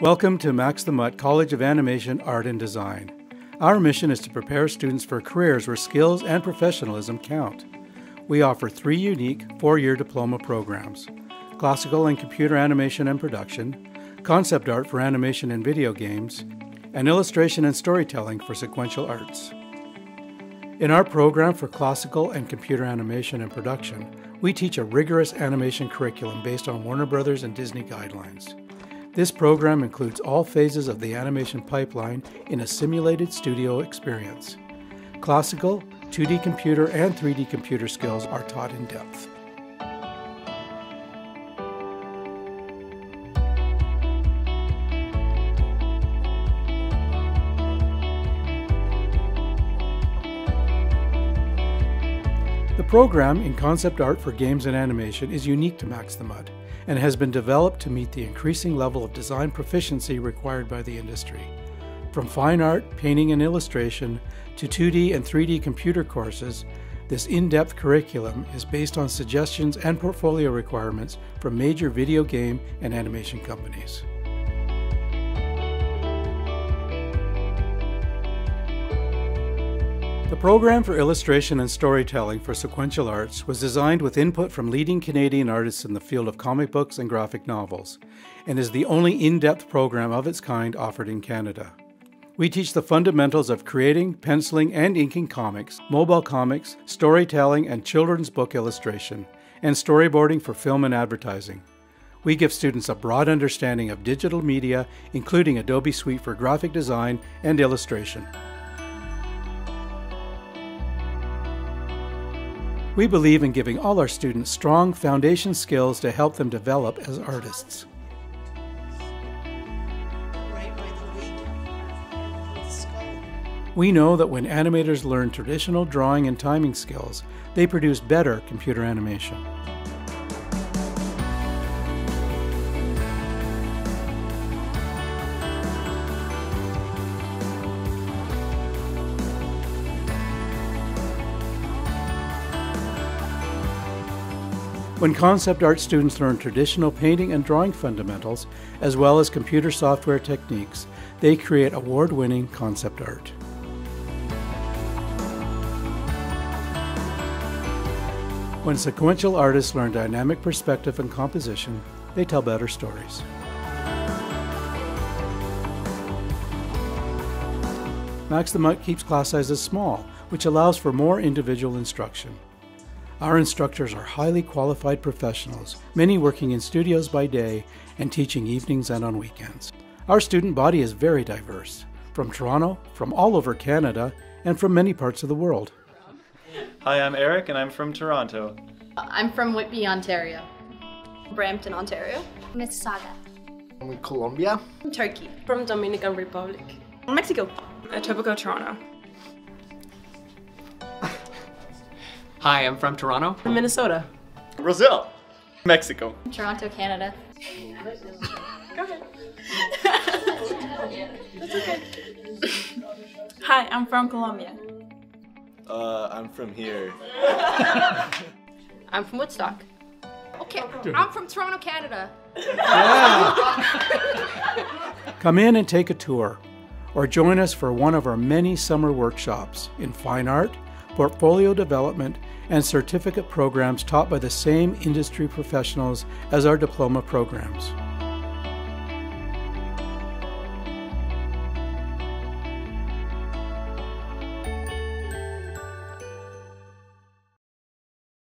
Welcome to Max the Mutt College of Animation, Art, and Design. Our mission is to prepare students for careers where skills and professionalism count. We offer three unique four-year diploma programs: classical and computer animation and production, concept art for animation and video games, and illustration and storytelling for sequential arts. In our program for classical and computer animation and production, we teach a rigorous animation curriculum based on Warner Brothers and Disney guidelines. This program includes all phases of the animation pipeline in a simulated studio experience. Classical, 2D computer, and 3D computer skills are taught in depth. The program in concept art for games and animation is unique to Max the Mutt and has been developed to meet the increasing level of design proficiency required by the industry. From fine art, painting, and illustration to 2D and 3D computer courses, this in-depth curriculum is based on suggestions and portfolio requirements from major video game and animation companies. The program for illustration and storytelling for sequential arts was designed with input from leading Canadian artists in the field of comic books and graphic novels, and is the only in-depth program of its kind offered in Canada. We teach the fundamentals of creating, penciling, and inking comics, mobile comics, storytelling and children's book illustration, and storyboarding for film and advertising. We give students a broad understanding of digital media, including Adobe Suite for graphic design and illustration. We believe in giving all our students strong foundation skills to help them develop as artists. We know that when animators learn traditional drawing and timing skills, they produce better computer animation. When concept art students learn traditional painting and drawing fundamentals, as well as computer software techniques, they create award-winning concept art. When sequential artists learn dynamic perspective and composition, they tell better stories. Max the Mutt keeps class sizes small, which allows for more individual instruction. Our instructors are highly qualified professionals, many working in studios by day and teaching evenings and on weekends. Our student body is very diverse, from Toronto, from all over Canada, and from many parts of the world. Hi, I'm Eric and I'm from Toronto. I'm from Whitby, Ontario. Brampton, Ontario. Mississauga. I'm Colombia. From Turkey. From Dominican Republic. Mexico. Etobicoke, Toronto. Hi, I'm from Toronto. From Minnesota. Brazil. Mexico. Toronto, Canada. Go ahead. That's okay. Hi, I'm from Colombia. I'm from here. I'm from Woodstock. Okay, I'm from Toronto, Canada. Yeah. Come in and take a tour, or join us for one of our many summer workshops in fine art, portfolio development, and certificate programs taught by the same industry professionals as our diploma programs.